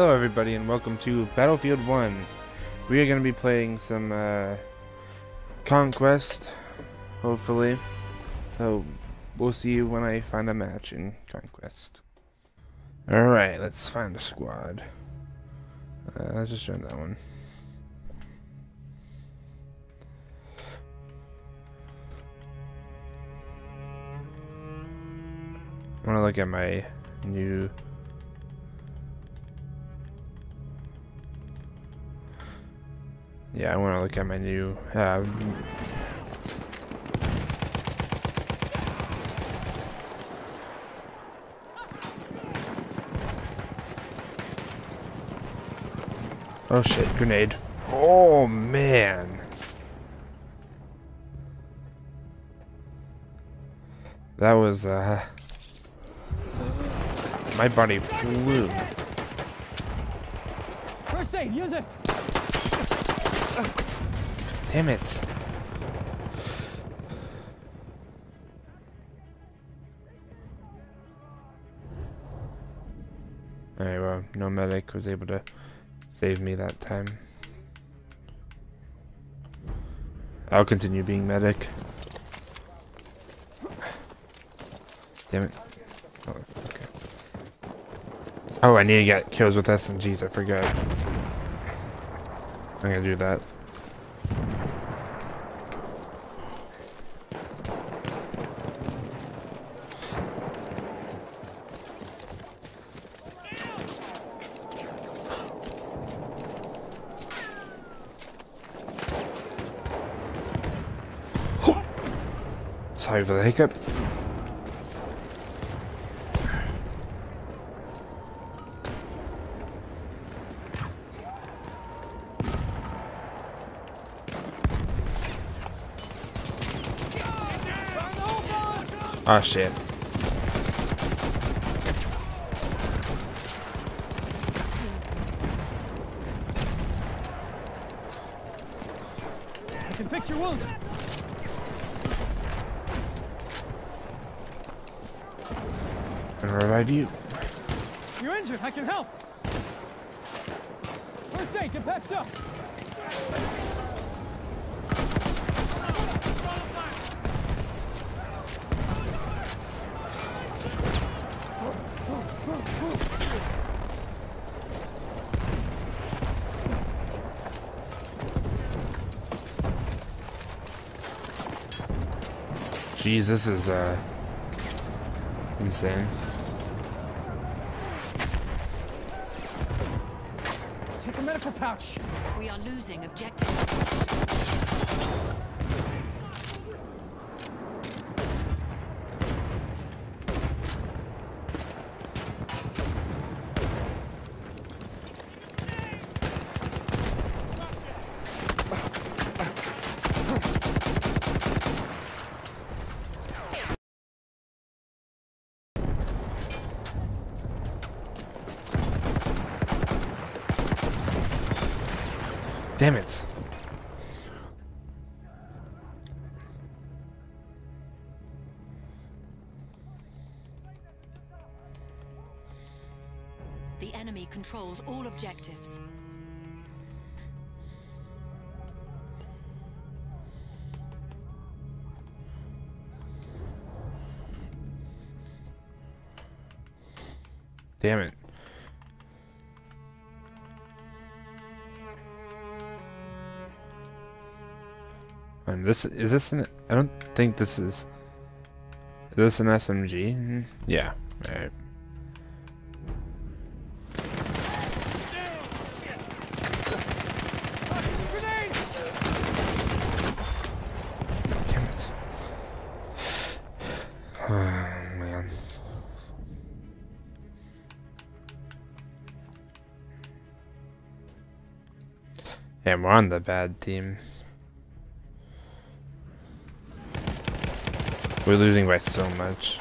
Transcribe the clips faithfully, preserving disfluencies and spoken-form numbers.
Hello everybody and welcome to Battlefield one. We are going to be playing some uh, Conquest, hopefully. So we'll see you when I find a match in Conquest. Alright, let's find a squad. Uh, let's just join that one. I want to look at my new... Yeah, I want to look at my new. Uh, oh shit, grenade. Oh man. That was, uh. My body flew. First aid, use it! Damn it. Alright, well, no medic was able to save me that time. I'll continue being medic. Damn it. Oh, okay. Oh, I need to get kills with S M Gs, I forgot. I'm gonna do that. Sorry for the hiccup. Oh shit. I can fix your wounds. And revive you. You're injured, I can help. First aid, get patched up. Jeez, this is uh insane. Take a medical pouch. We are losing objective. Damn it. The enemy controls all objectives. Damn it. And this is this an I don't think this is is this an S M G? Yeah. All right. Damn it. Oh man. And we're on the bad team. We're losing by so much.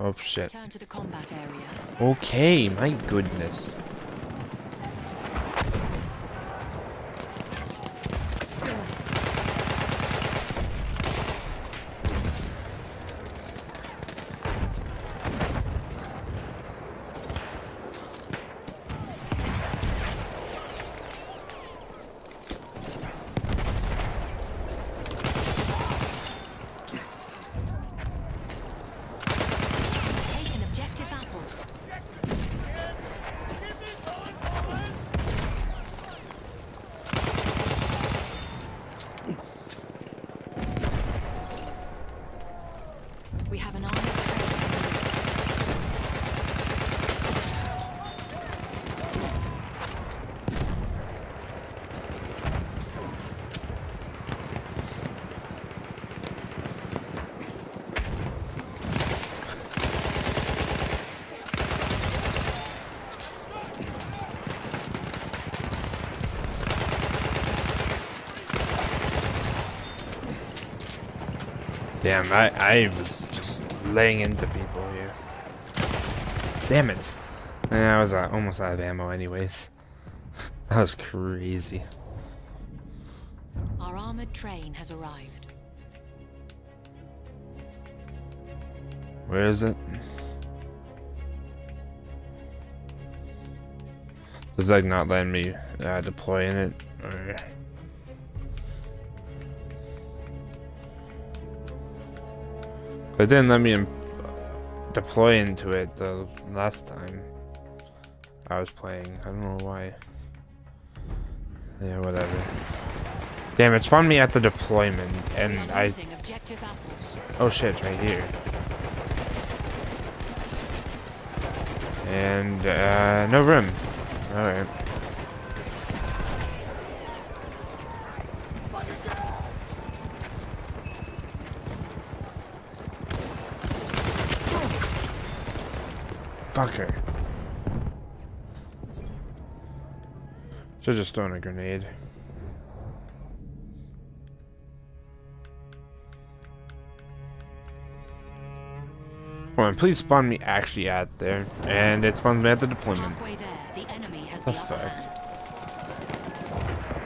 Oh shit. Turn to the combat area. Okay, my goodness. Damn, I, I was just laying into people here. Damn it. And I was uh, almost out of ammo anyways. That was crazy. Our armored train has arrived. Where is it? Does like not let me uh, deploy in it? Or... It didn't let me deploy into it the last time I was playing. I don't know why. Yeah, whatever. Damn, it's found me at the deployment, and I. Oh shit! It's right here. And uh, no room. All right. Fucker. Should've just thrown a grenade. Come on, please spawn me actually out there. And it spawns me at the deployment. The enemy has the fuck?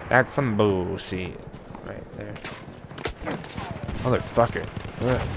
That's some bullshit right there. Motherfucker. Ugh.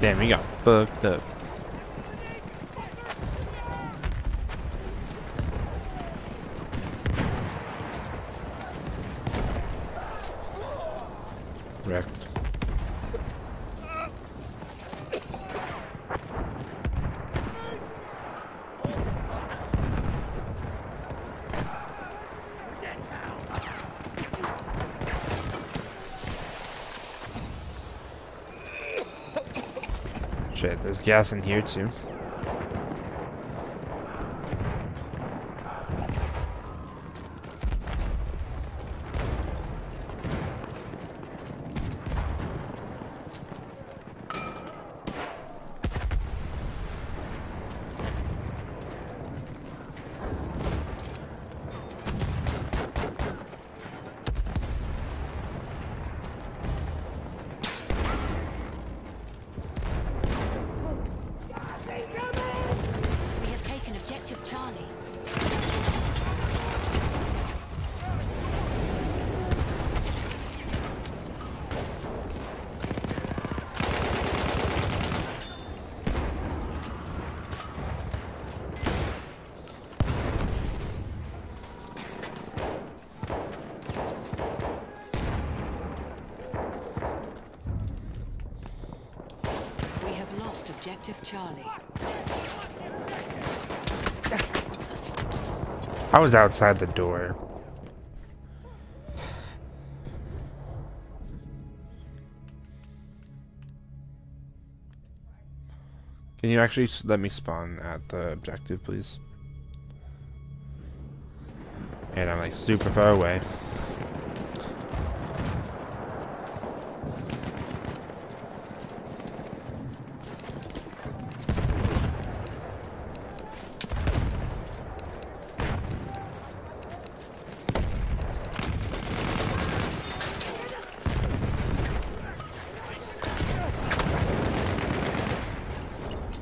Damn, we got fucked up. Wrecked. Shit, there's gas in here too. Objective Charlie. I was outside the door. Can you actually let me spawn at the objective, please? And I'm like super far away.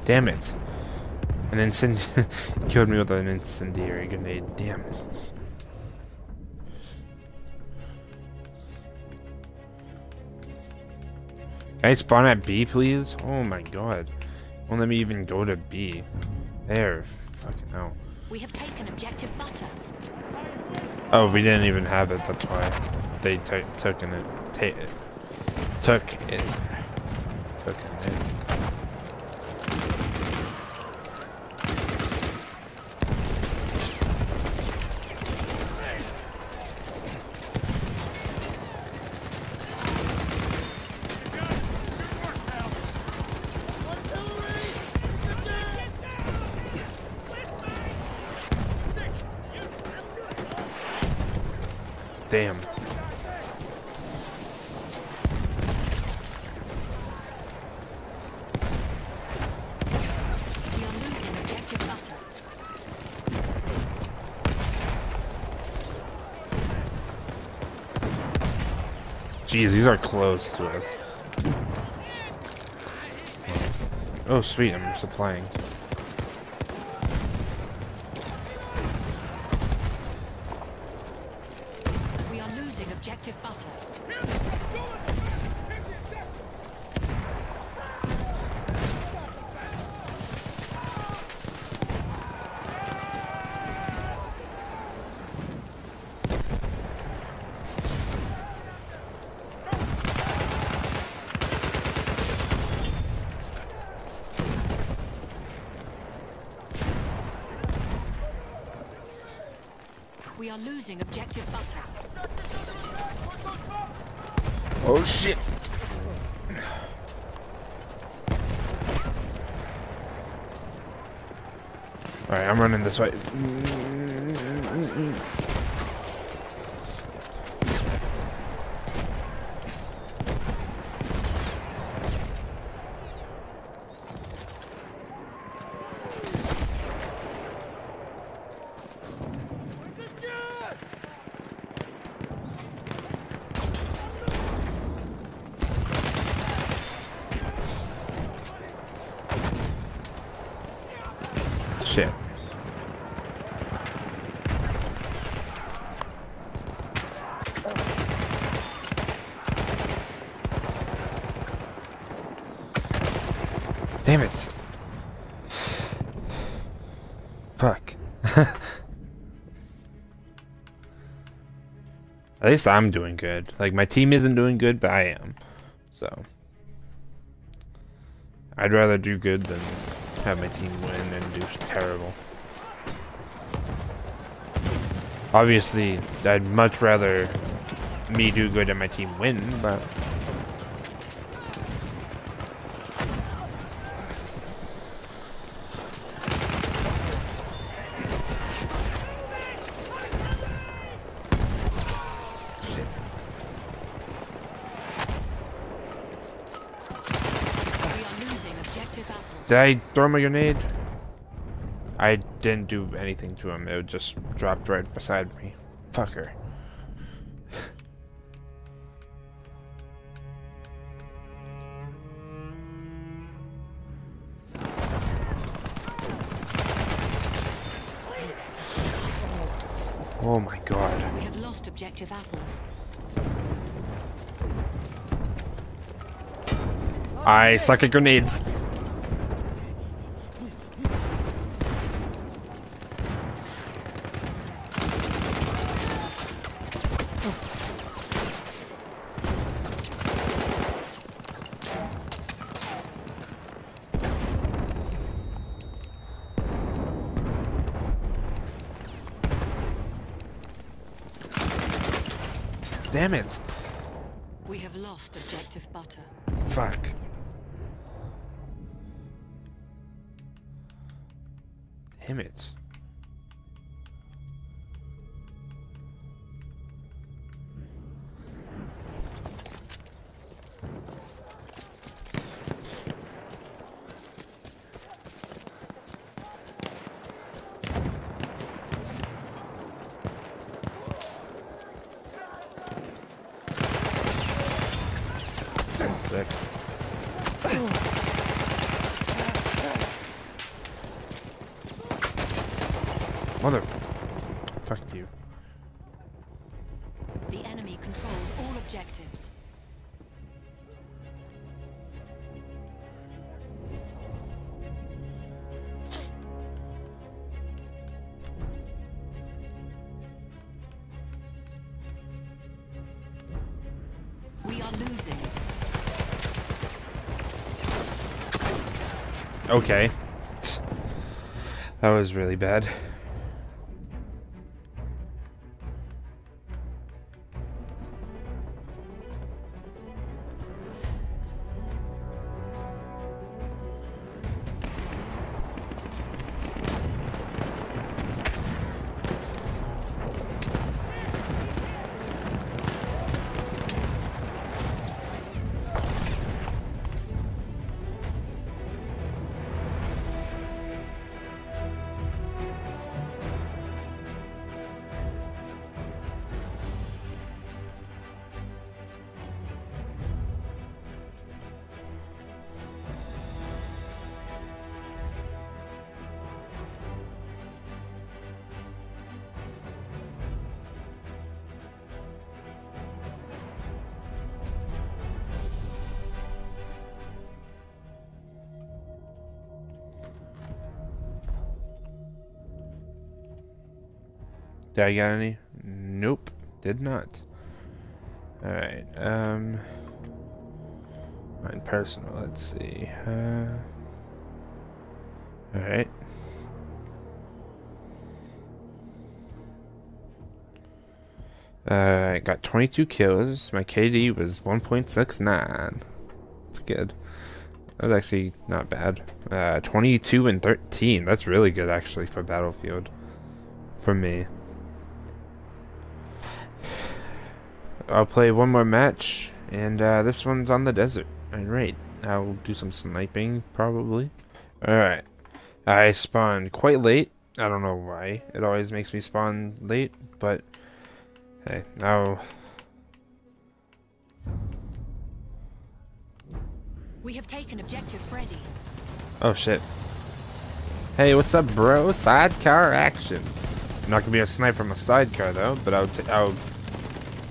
Damn it. An incendiary killed me with an incendiary grenade. Damn it. Can I spawn at B, please? Oh my god. Won't let me even go to B. There. Fucking hell. We have taken objective butter. Oh, we didn't even have it. That's why they t took in it. T took it. Took in it. Damn. Jeez, these are close to us. Oh, sweet, I'm supplying. We are losing objective butter. We are losing objective butter. Oh shit. Alright, I'm running this way. Shit. Damn it. Fuck. At least I'm doing good. Like, my team isn't doing good, but I am. So. I'd rather do good than have my team win and do terrible. Obviously, I'd much rather me do good and my team win, but did I throw my grenade? I didn't do anything to him. It just dropped right beside me. Fucker. Oh my god. We have lost objective apples. I suck at grenades. Damn it. We have lost objective butter. Fuck. Damn it. Sick. Mother, fuck you. The enemy controls all objectives. We are losing. Okay. That was really bad. Did I get any? Nope, did not. Alright, um... mine personal, let's see. Uh, Alright. Uh, I got twenty-two kills. My K D was one point six nine. That's good. That was actually not bad. Uh, twenty-two and thirteen. That's really good, actually, for Battlefield. For me. I'll play one more match, and uh, this one's on the desert. Alright, I'll do some sniping, probably. Alright. I spawned quite late. I don't know why. It always makes me spawn late, but... hey, now we have taken objective Freddy. Oh shit. Hey, what's up, bro? Sidecar action. I'm not gonna be a sniper from a sidecar though, but I'll t I'll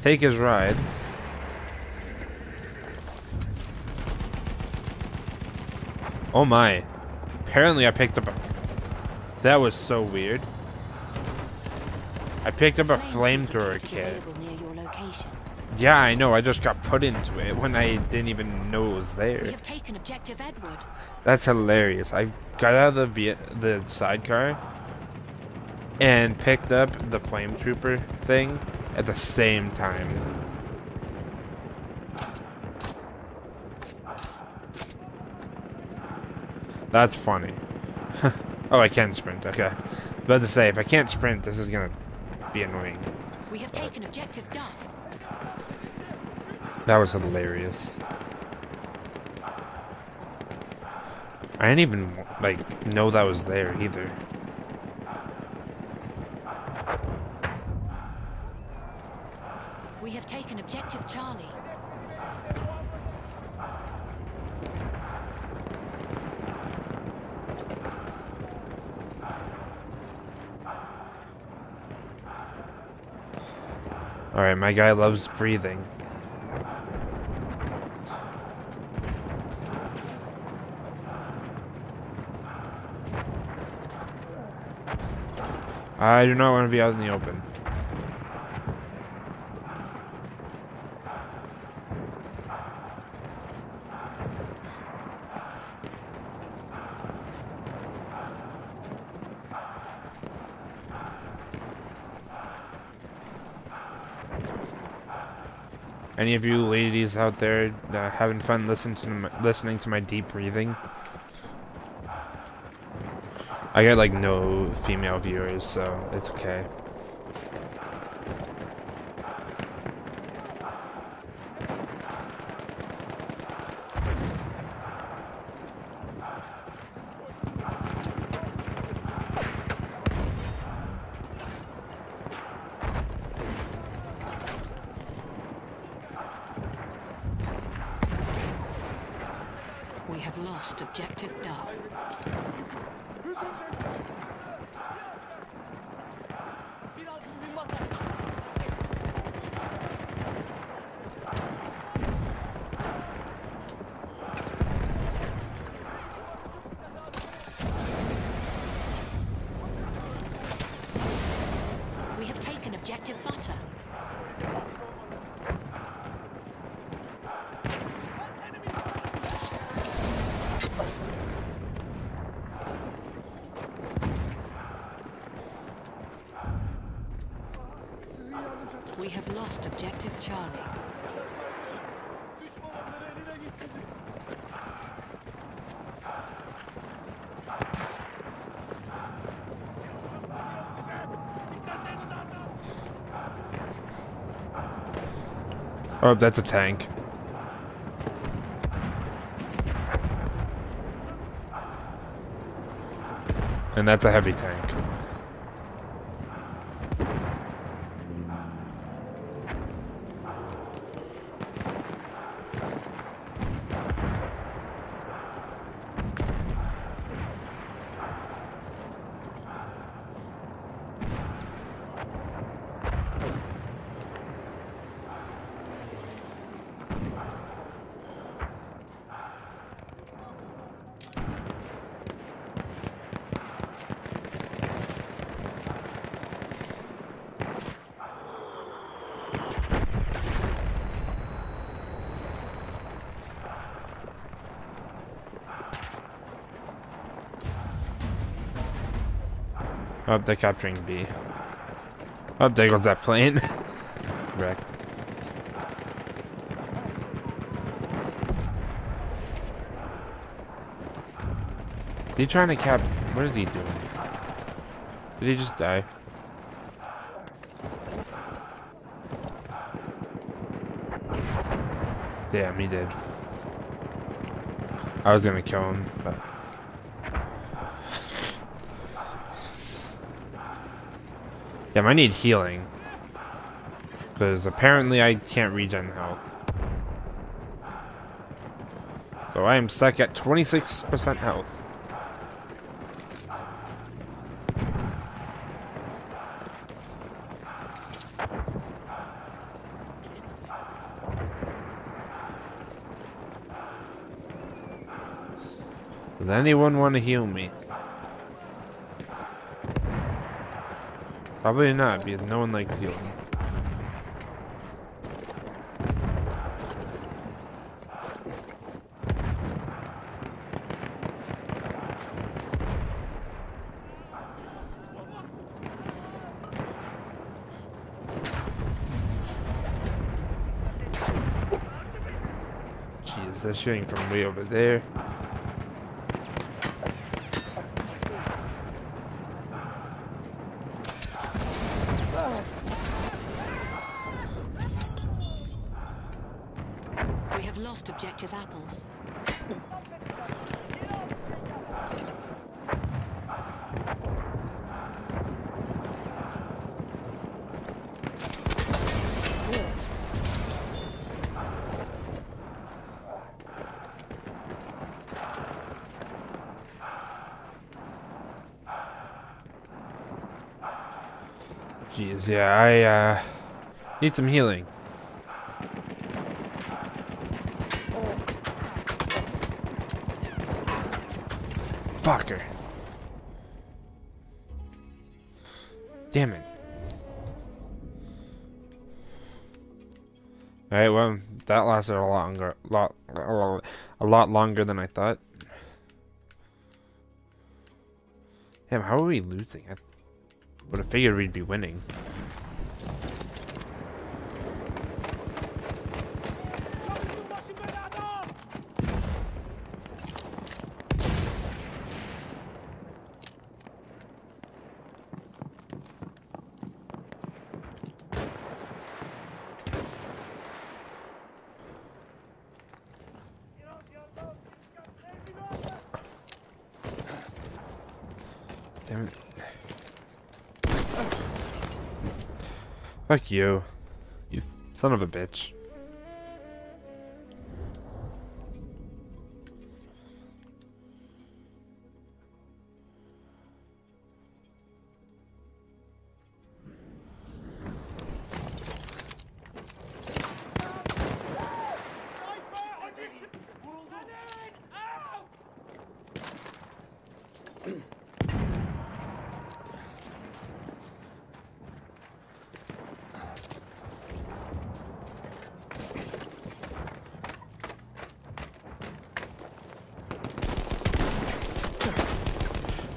take his ride. Oh my. Apparently I picked up a... that was so weird. I picked up a flamethrower kit. Yeah, I know. I just got put into it when I didn't even know it was there. We have taken objective Edward. That's hilarious. I got out of the v the sidecar and picked up the flame trooper thing at the same time. That's funny. Oh, I can sprint. Okay. About to say, if I can't sprint, this is gonna be annoying. We have taken objective Duff. That was hilarious. I didn't even like know that was there either. We have taken objective Charlie. Alright, my guy loves breathing. I do not want to be out in the open. Any of you ladies out there uh, having fun listening to my, listening to my deep breathing? I got like no female viewers, so it's okay. We have lost objective Duff. We have taken objective Butter. We have lost objective Charlie. Oh, that's a tank. And that's a heavy tank. Oh, they're capturing B. Oh, there goes that plane. Wreck. He trying to cap. What is he doing? Did he just die? Damn, he did. I was gonna kill him, but damn, I need healing because apparently I can't regen health. So I am stuck at twenty-six percent health. Does anyone want to heal me? Probably not, because no one likes healing. Jeez, they're shooting from way over there. Jeez, yeah, I uh, need some healing. Fucker. Damn it. Alright, well, that lasted a lot longer, lot, a lot longer than I thought. Damn, how are we losing? I would have figured we'd be winning. Damn it. Fuck you, you son of a bitch.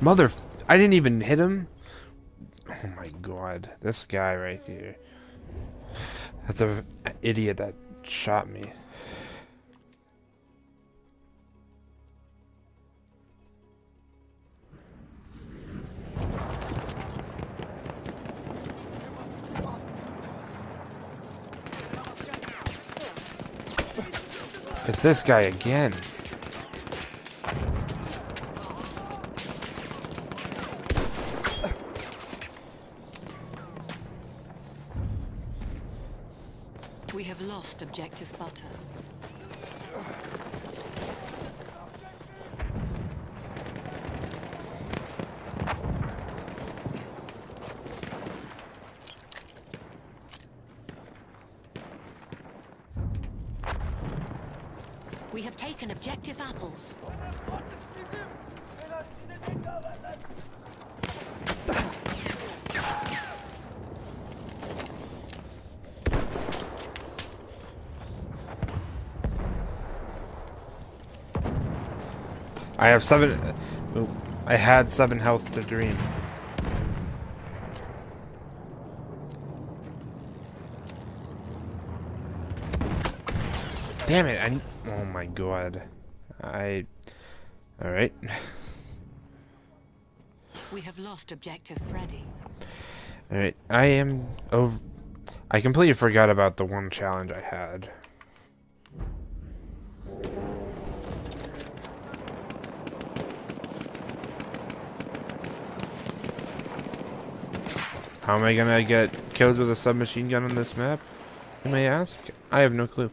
Mother, I didn't even hit him. Oh my god, this guy right here. That's an idiot that shot me. It's this guy again. We have lost objective butter. We have taken objective apples. I have seven. I had seven health to dream. Damn it, I... Oh my god. I... Alright. We have lost objective Freddy. Alright, I am... Oh, I completely forgot about the one challenge I had. How am I gonna get kills with a submachine gun on this map? You may ask? I have no clue.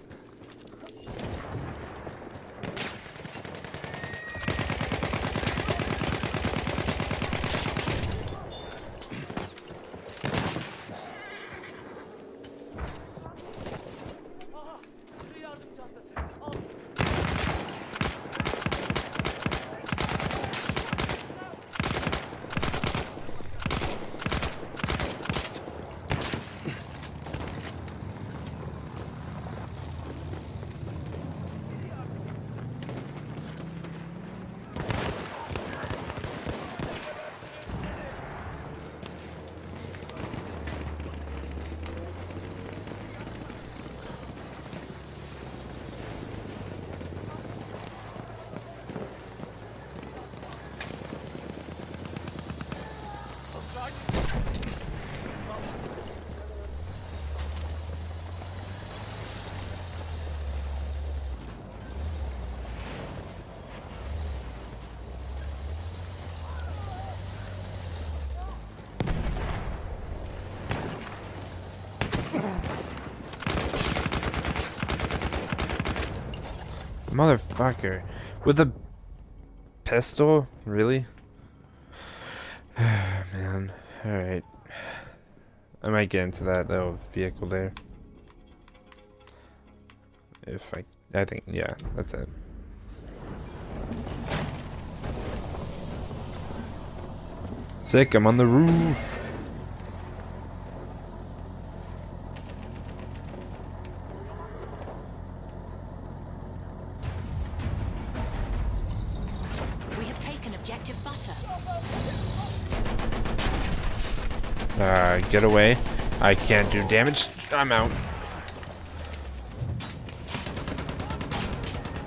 Motherfucker. With a pistol? Really? Man. Alright. I might get into that little vehicle there. If I... I think, yeah, that's it. Sick, I'm on the roof! Uh, get away. I can't do damage. I'm out.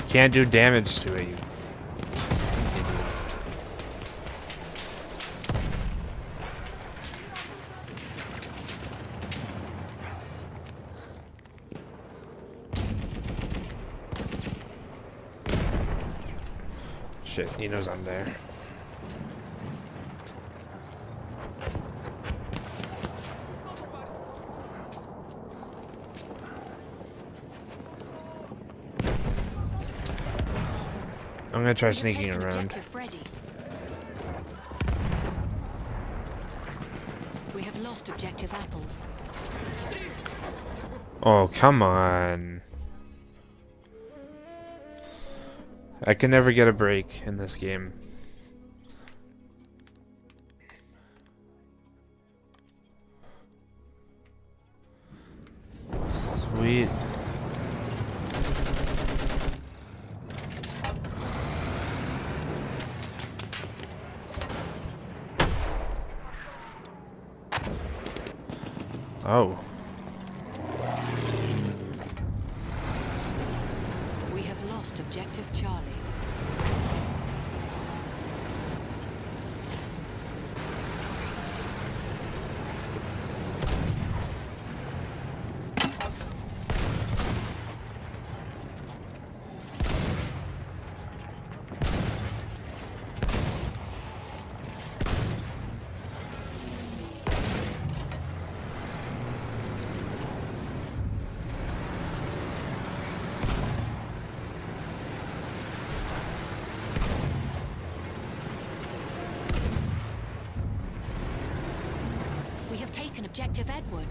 Can't do damage to it, you idiot. Shit, he knows I'm there. I'm gonna try sneaking around. We have lost objective apples. Oh, come on. I can never get a break in this game. Sweet. Oh. We have lost objective Charlie. Objective Edward.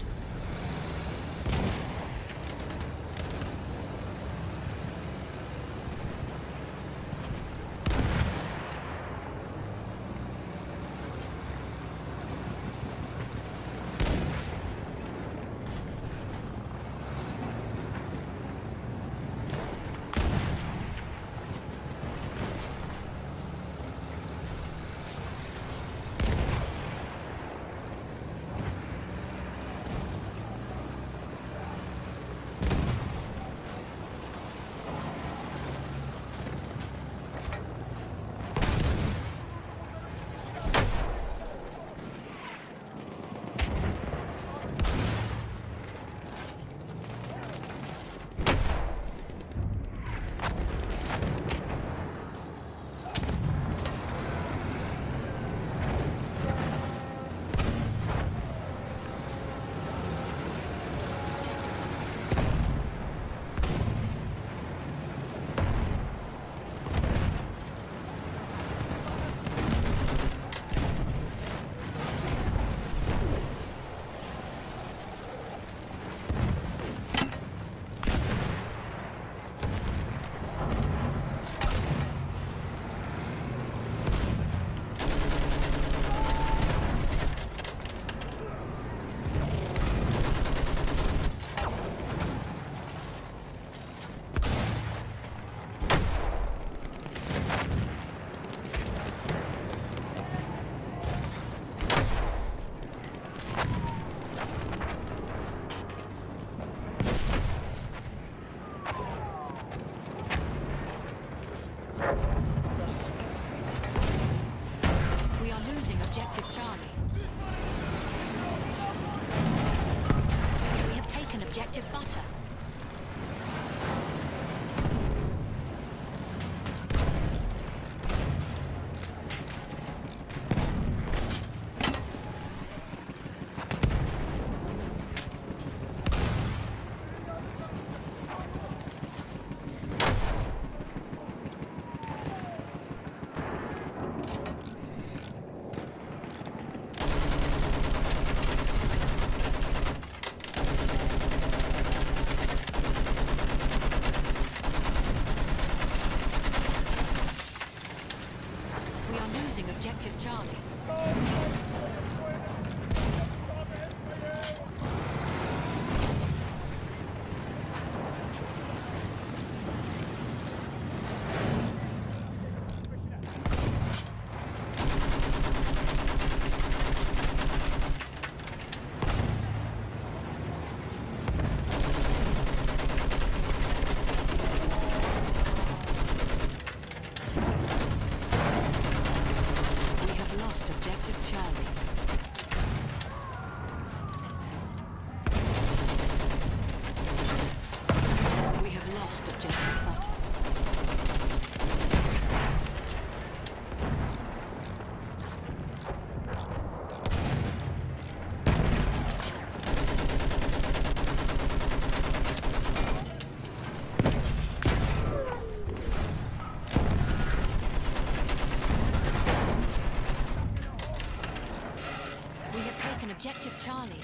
Objective Charlie.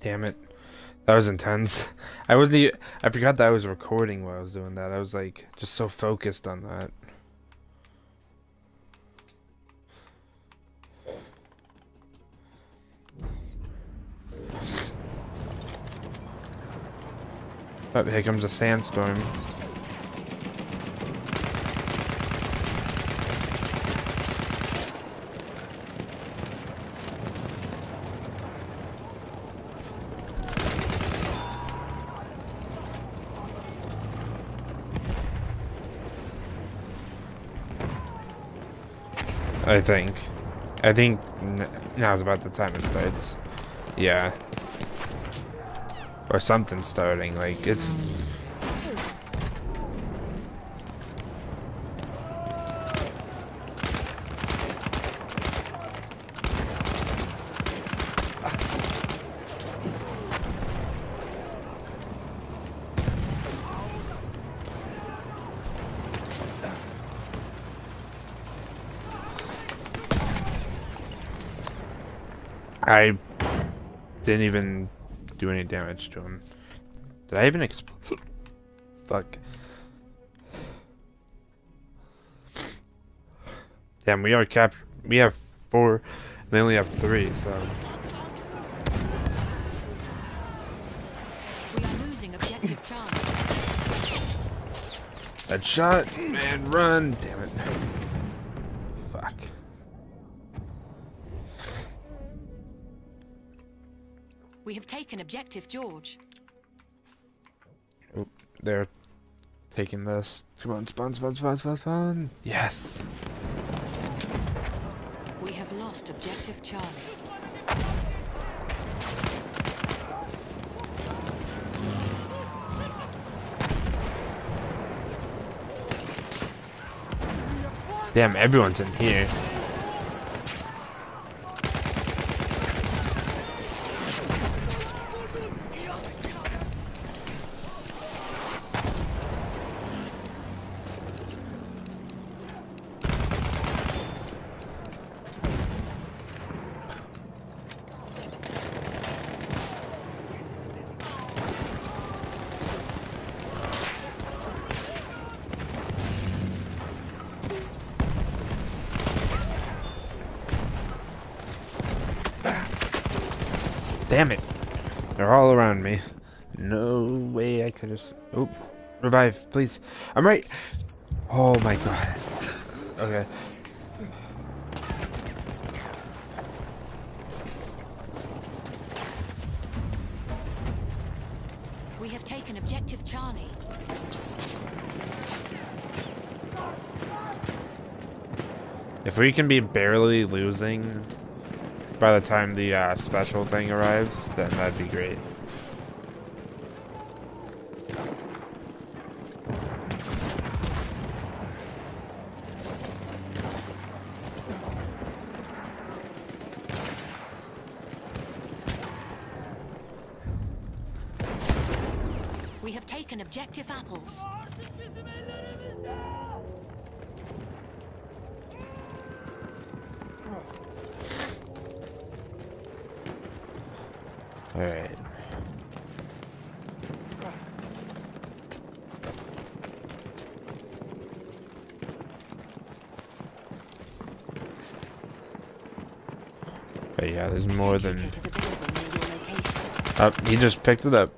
Damn it. That was intense. I wasn't even, I forgot that I was recording while I was doing that. I was like just so focused on that. Oh, here comes a sandstorm. I think. I think now's about the time it starts. Yeah. Or something starting, like it's. I didn't even do any damage to him. Did I even explode? Fuck. Damn, we are cap. We have four, and they only have three, so. We are losing objective Charlie. That shot, man, run! Damn it. Fuck. We have taken objective George. Oh, they're taking this. Come on, spawn, spawn, spawn, spawn, spawn. Yes. We have lost objective Charlie. Damn, everyone's in here. Damn it. They're all around me. No way I could have... Oh, revive, please. I'm right. Oh my god. Okay. We have taken objective Charlie. If we can be barely losing by the time the uh, special thing arrives, then that'd be great. We have taken objective apples. All right. But yeah, there's more than. Up, oh, he just picked it up.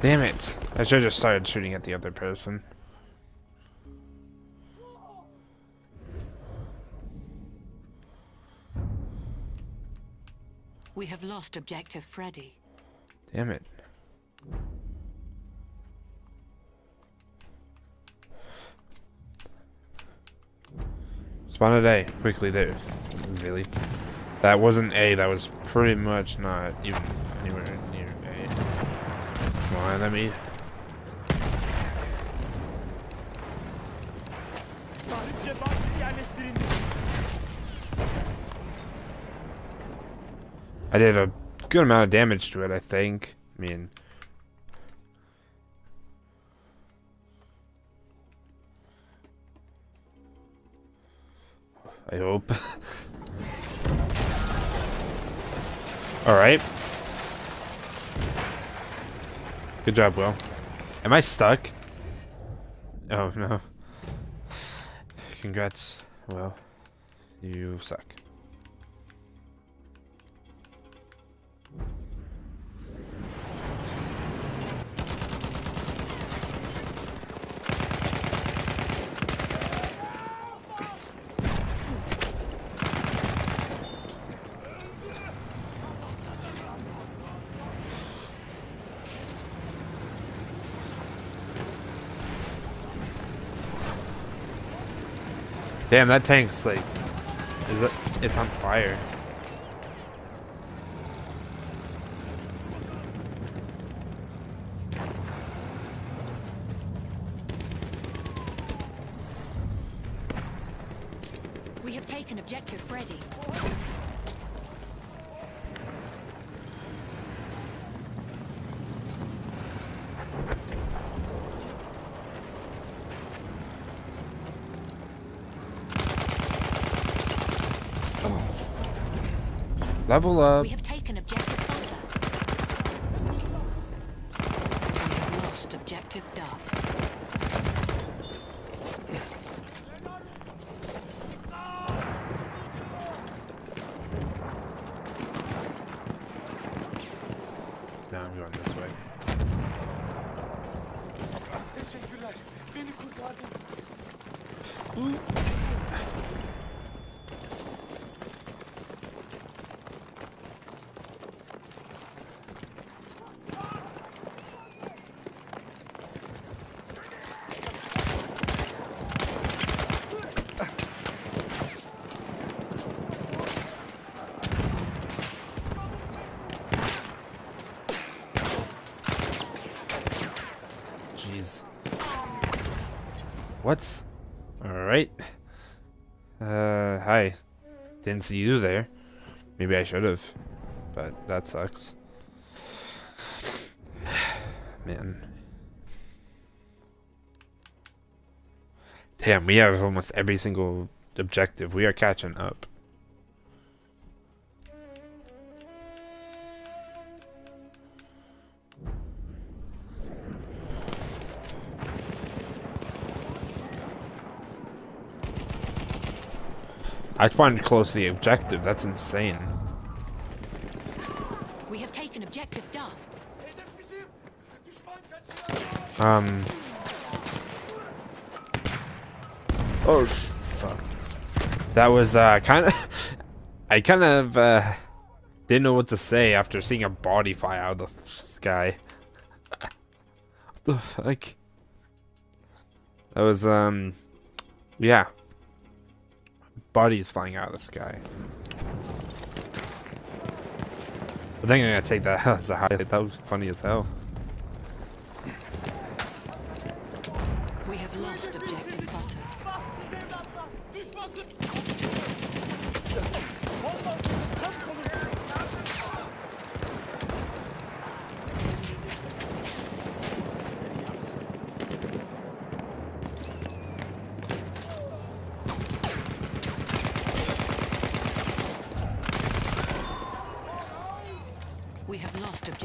Damn it. I should have just started shooting at the other person. We have lost objective Freddy. Damn it. Spawn at A. Quickly there. Really? That wasn't A. That was pretty much not even anywhere near A. Come on, let me... I did a good amount of damage to it, I think. I mean... I hope. Alright. Good job, Will. Am I stuck? Oh, no. Congrats, Will. You suck. Damn, that tank's like, is it, it's on fire. We have taken objective Freddy. Level up. We have taken objective Butter. We have lost objective Duff. Now I'm going this way. Ooh. What? Alright. Uh, hi. Didn't see you there. Maybe I should have. But that sucks. Man. Damn, we have almost every single objective. We are catching up. I spawned close to the objective. That's insane. We have taken objective Duff. Um. Oh fuck! That was uh, kind of. I kind of uh, didn't know what to say after seeing a body fly out of the sky. What the fuck? That was um. Yeah. Bodies flying out of the sky. I think I'm gonna take that as a highlight. That was funny as hell. We have lost objective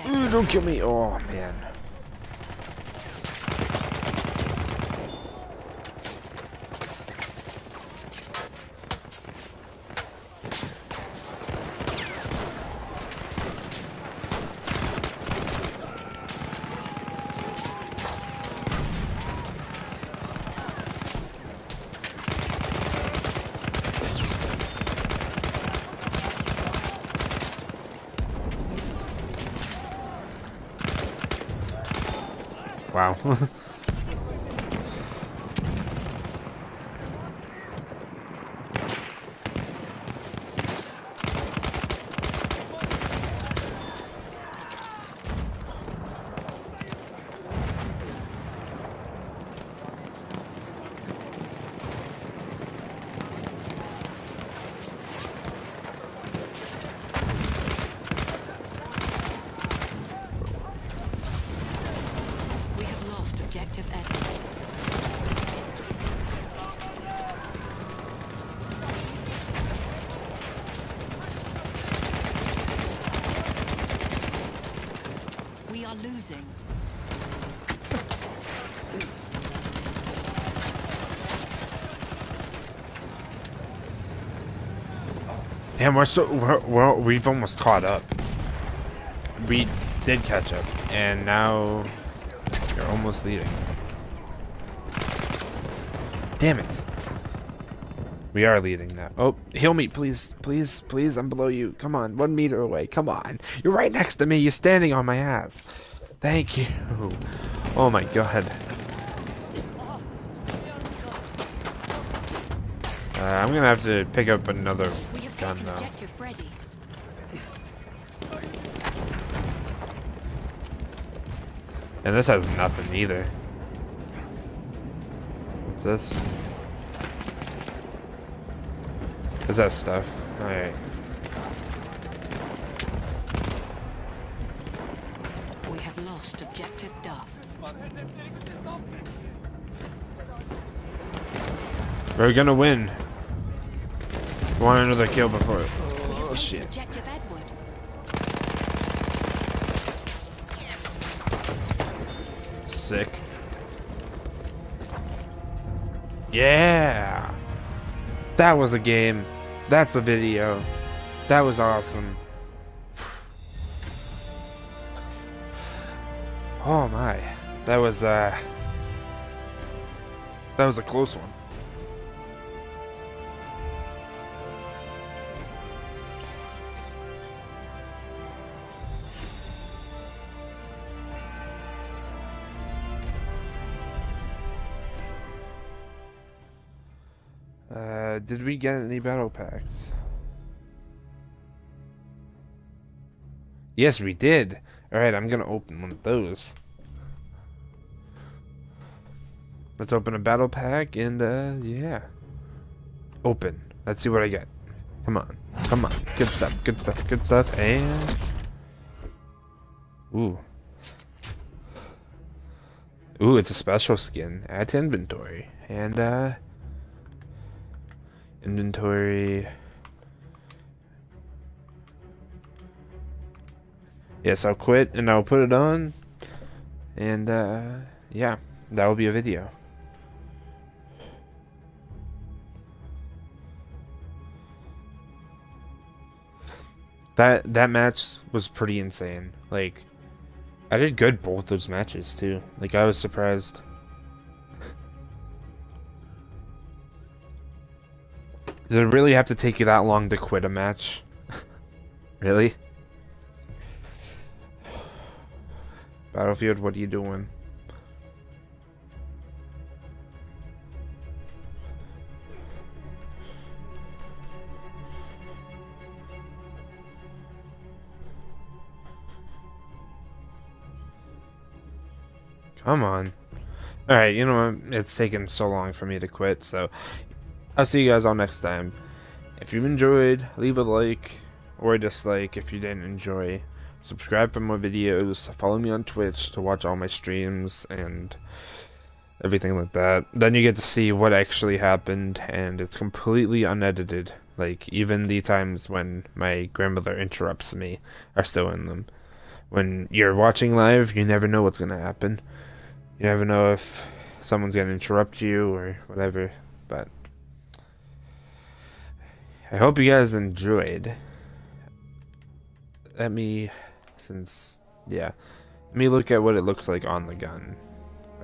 Ooh, don't kill me. Oh, man. Wow. objective Edward. Are losing. Damn, we're so we're, we're, we've almost caught up. We did catch up, and now you're almost leading. Damn it! We are leading now. Oh, heal me, please, please, please! I'm below you. Come on, one meter away. Come on, you're right next to me. You're standing on my ass. Thank you. Oh my god. Uh, I'm gonna have to pick up another gun now. And this has nothing either. What's this? This has stuff. Alright. Objective Duff. We're gonna win. Want another kill before it. Oh shit. Objective Edward. Sick. Yeah. That was a game. That's a video. That was awesome. Oh my, that was uh, that was a close one. Uh, did we get any battle packs? Yes, we did. Alright, I'm gonna open one of those. Let's open a battle pack and, uh, yeah. Open. Let's see what I get. Come on. Come on. Good stuff. Good stuff. Good stuff. And. Ooh. Ooh, it's a special skin. Add to inventory. And, uh. Inventory. Yes, I'll quit and I'll put it on, and uh, yeah, that will be a video. That that match was pretty insane. Like, I did good both those matches too. Like, I was surprised. Did it really have to take you that long to quit a match? Really? Battlefield, what are you doing? Come on. Alright, you know what? It's taken so long for me to quit, so I'll see you guys all next time. If you've enjoyed, leave a like or a dislike if you didn't enjoy. Subscribe for more videos, follow me on Twitch to watch all my streams and everything like that. Then you get to see what actually happened, and it's completely unedited. Like, even the times when my grandmother interrupts me are still in them. When you're watching live, you never know what's going to happen. You never know if someone's going to interrupt you or whatever, but I hope you guys enjoyed. Let me... Since, yeah, let me look at what it looks like on the gun.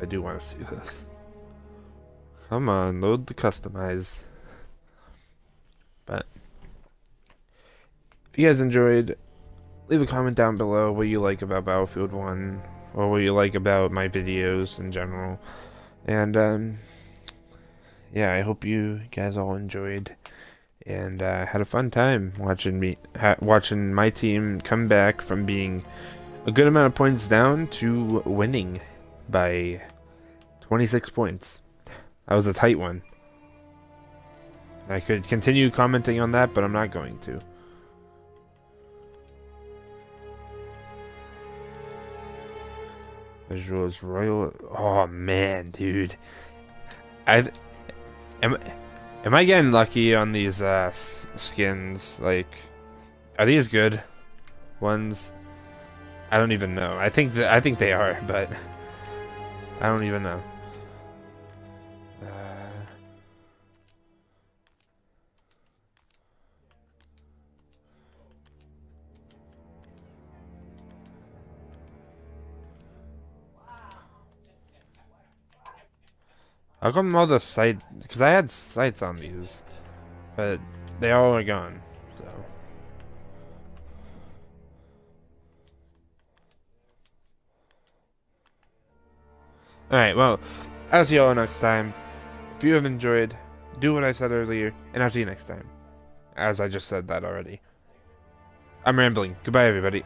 I do want to see this. Come on, load the customize. But if you guys enjoyed, leave a comment down below what you like about Battlefield one, or what you like about my videos in general. And um, yeah, I hope you guys all enjoyed. And uh, had a fun time watching me, ha watching my team come back from being a good amount of points down to winning by twenty-six points. That was a tight one. I could continue commenting on that, but I'm not going to. Visuals Royal. Oh man, dude. I am. Am I getting lucky on these uh, s skins? Like, are these good ones? I don't even know. I think that I think they are, but I don't even know. Uh, I'll come all the sight, because I had sights on these, but they all are gone. So all right, well, I'll see y'all next time. If you have enjoyed, do what I said earlier, and I'll see you next time. As I just said that already. I'm rambling. Goodbye, everybody.